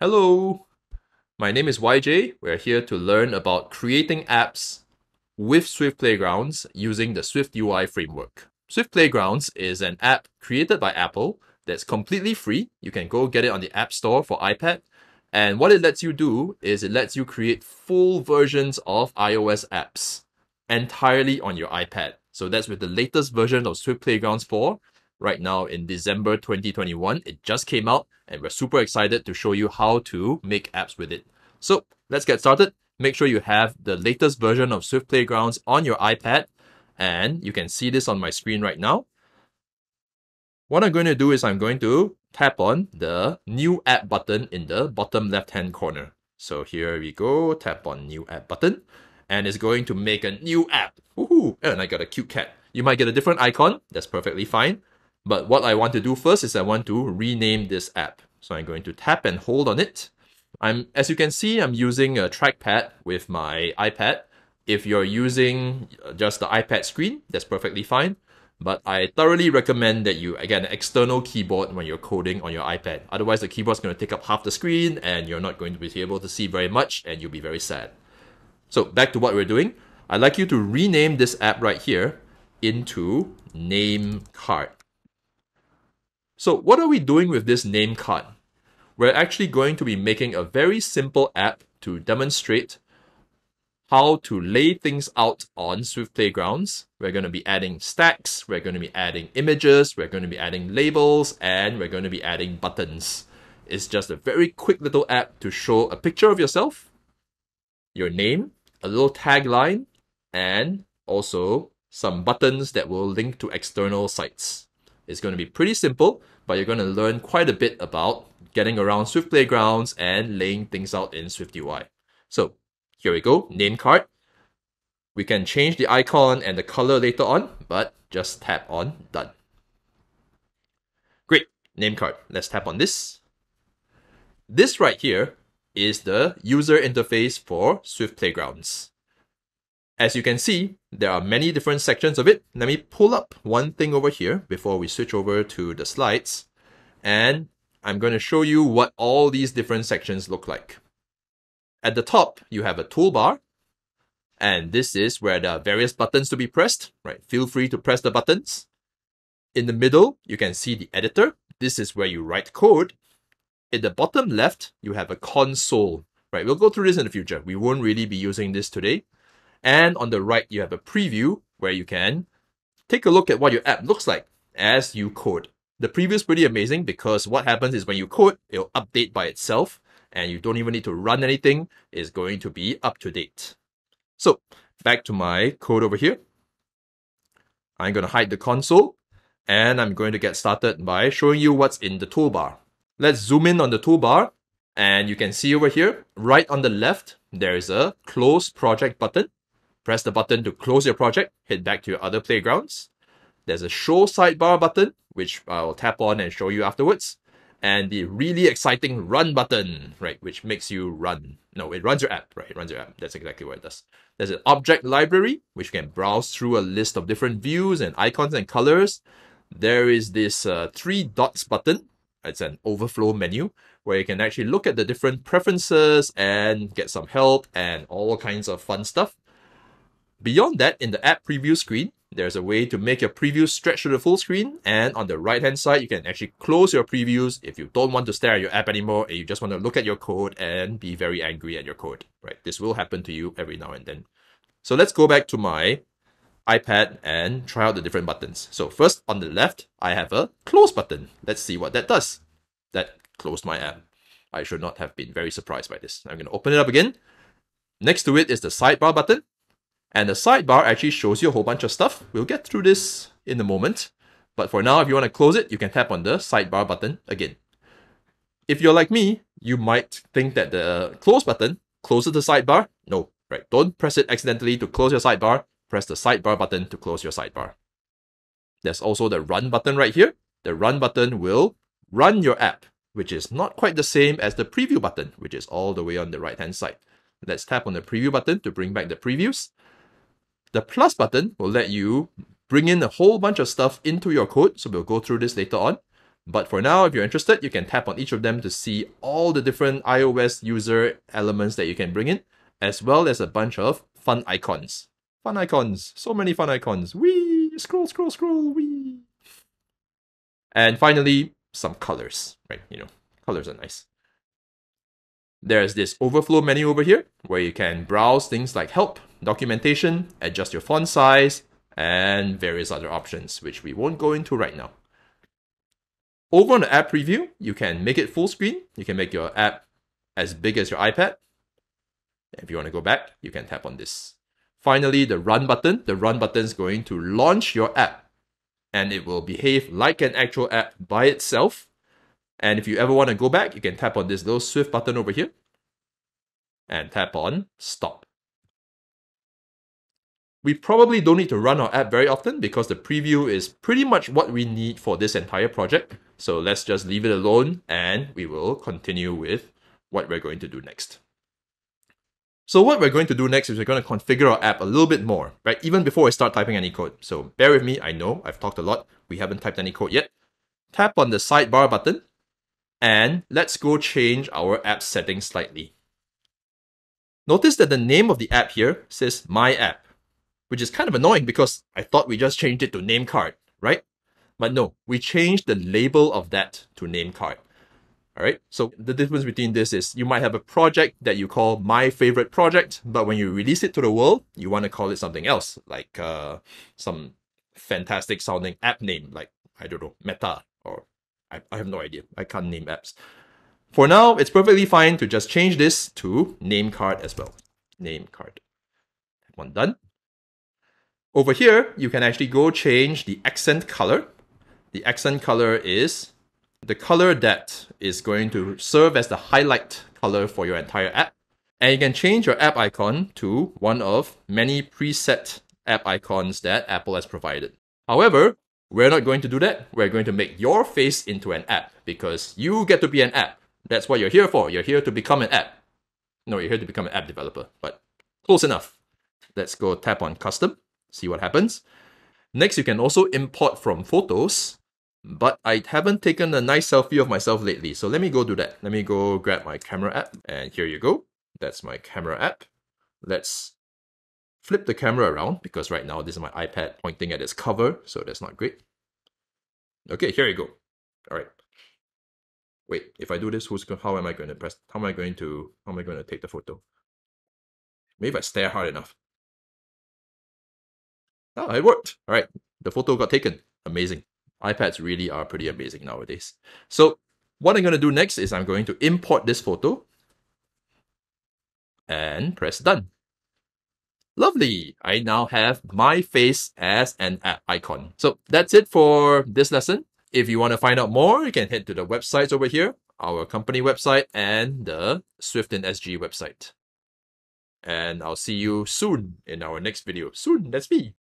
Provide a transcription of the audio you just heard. Hello, my name is YJ. We're here to learn about creating apps with Swift Playgrounds using the SwiftUI framework. Swift Playgrounds is an app created by Apple that's completely free. You can go get it on the App Store for iPad. And what it lets you do is it lets you create full versions of iOS apps entirely on your iPad. So that's with the latest version of Swift Playgrounds 4. Right now in December 2021. It just came out and we're super excited to show you how to make apps with it. So let's get started. Make sure you have the latest version of Swift Playgrounds on your iPad, and you can see this on my screen right now. What I'm going to do is I'm going to tap on the new app button in the bottom left-hand corner. So here we go, tap on new app button, and it's going to make a new app. Woohoo! And I got a cute cat. You might get a different icon. That's perfectly fine. But what I want to do first is I want to rename this app. So I'm going to tap and hold on it. As you can see, I'm using a trackpad with my iPad. If you're using just the iPad screen, that's perfectly fine. But I thoroughly recommend that you get an external keyboard when you're coding on your iPad. Otherwise, the keyboard's going to take up half the screen and you're not going to be able to see very much and you'll be very sad. So back to what we're doing. I'd like you to rename this app right here into Name Card. So what are we doing with this name card? We're actually going to be making a very simple app to demonstrate how to lay things out on Swift Playgrounds. We're going to be adding stacks, we're going to be adding images, we're going to be adding labels, and we're going to be adding buttons. It's just a very quick little app to show a picture of yourself, your name, a little tagline, and also some buttons that will link to external sites. It's going to be pretty simple, but you're going to learn quite a bit about getting around Swift Playgrounds and laying things out in SwiftUI. So here we go, name card. We can change the icon and the color later on, but just tap on done. Great, name card. Let's tap on this. This right here is the user interface for Swift Playgrounds. As you can see, there are many different sections of it. Let me pull up one thing over here before we switch over to the slides. And I'm going to show you what all these different sections look like. At the top, you have a toolbar. And this is where there are various buttons to be pressed, right? Feel free to press the buttons. In the middle, you can see the editor. This is where you write code. In the bottom left, you have a console, right? We'll go through this in the future. We won't really be using this today. And on the right, you have a preview where you can take a look at what your app looks like as you code. The preview is pretty amazing because what happens is when you code, it'll update by itself and you don't even need to run anything. It's going to be up to date. So back to my code over here. I'm going to hide the console and I'm going to get started by showing you what's in the toolbar. Let's zoom in on the toolbar and you can see over here, right on the left, there is a close project button. Press the button to close your project, head back to your other playgrounds. There's a show sidebar button, which I'll tap on and show you afterwards. And the really exciting run button, right, which makes you run. No, it runs your app, right? It runs your app. That's exactly what it does. There's an object library, which you can browse through a list of different views and icons and colors. There is this three dots button. It's an overflow menu where you can actually look at the different preferences and get some help and all kinds of fun stuff. Beyond that, in the app preview screen, there's a way to make your preview stretch to the full screen. And on the right-hand side, you can actually close your previews if you don't want to stare at your app anymore and you just want to look at your code and be very angry at your code, right? This will happen to you every now and then. So let's go back to my iPad and try out the different buttons. So first, on the left, I have a close button. Let's see what that does. That closed my app. I should not have been very surprised by this. I'm going to open it up again. Next to it is the sidebar button. And the sidebar actually shows you a whole bunch of stuff. We'll get through this in a moment. But for now, if you want to close it, you can tap on the sidebar button again. If you're like me, you might think that the close button closes the sidebar. No, right? Don't press it accidentally to close your sidebar. Press the sidebar button to close your sidebar. There's also the run button right here. The run button will run your app, which is not quite the same as the preview button, which is all the way on the right-hand side. Let's tap on the preview button to bring back the previews. The plus button will let you bring in a whole bunch of stuff into your code. So we'll go through this later on. But for now, if you're interested, you can tap on each of them to see all the different iOS user elements that you can bring in, as well as a bunch of fun icons. Fun icons, so many fun icons. Whee! Scroll, scroll, scroll, whee! And finally, some colors, right? You know, colors are nice. There's this overflow menu over here where you can browse things like help, documentation, adjust your font size, and various other options, which we won't go into right now. Over on the app preview, you can make it full screen. You can make your app as big as your iPad. If you want to go back, you can tap on this. Finally, the run button. The run button is going to launch your app, and it will behave like an actual app by itself. And if you ever want to go back, you can tap on this little Swift button over here and tap on stop. We probably don't need to run our app very often because the preview is pretty much what we need for this entire project. So let's just leave it alone and we will continue with what we're going to do next. So what we're going to do next is we're going to configure our app a little bit more, right? Even before I start typing any code. So bear with me, I know I've talked a lot. We haven't typed any code yet. Tap on the sidebar button and let's go change our app settings slightly. Notice that the name of the app here says My App, which is kind of annoying because I thought we just changed it to name card, right? But no, we changed the label of that to name card. All right, so the difference between this is you might have a project that you call My Favorite Project, but when you release it to the world, you want to call it something else, like some fantastic sounding app name, like, I don't know, Meta, or I have no idea. I can't name apps. For now, it's perfectly fine to just change this to name card as well. Name card. One done. Over here, you can actually go change the accent color. The accent color is the color that is going to serve as the highlight color for your entire app. And you can change your app icon to one of many preset app icons that Apple has provided. However, we're not going to do that. We're going to make your face into an app because you get to be an app. That's what you're here for. You're here to become an app. No, you're here to become an app developer, but close enough. Let's go tap on custom. See what happens. Next, you can also import from photos, but I haven't taken a nice selfie of myself lately. So let me go do that. Let me go grab my camera app and here you go. That's my camera app. Let's flip the camera around because right now this is my iPad pointing at its cover. So that's not great. Okay, here you go. All right. Wait, if I do this, how am I going to take the photo? Maybe if I stare hard enough. Oh, it worked. All right. The photo got taken. Amazing. iPads really are pretty amazing nowadays. So what I'm going to do next is I'm going to import this photo and press done. Lovely. I now have my face as an app icon. So that's it for this lesson. If you want to find out more, you can head to the websites over here, our company website and the Swift in SG website. And I'll see you soon in our next video. Soon, that's me.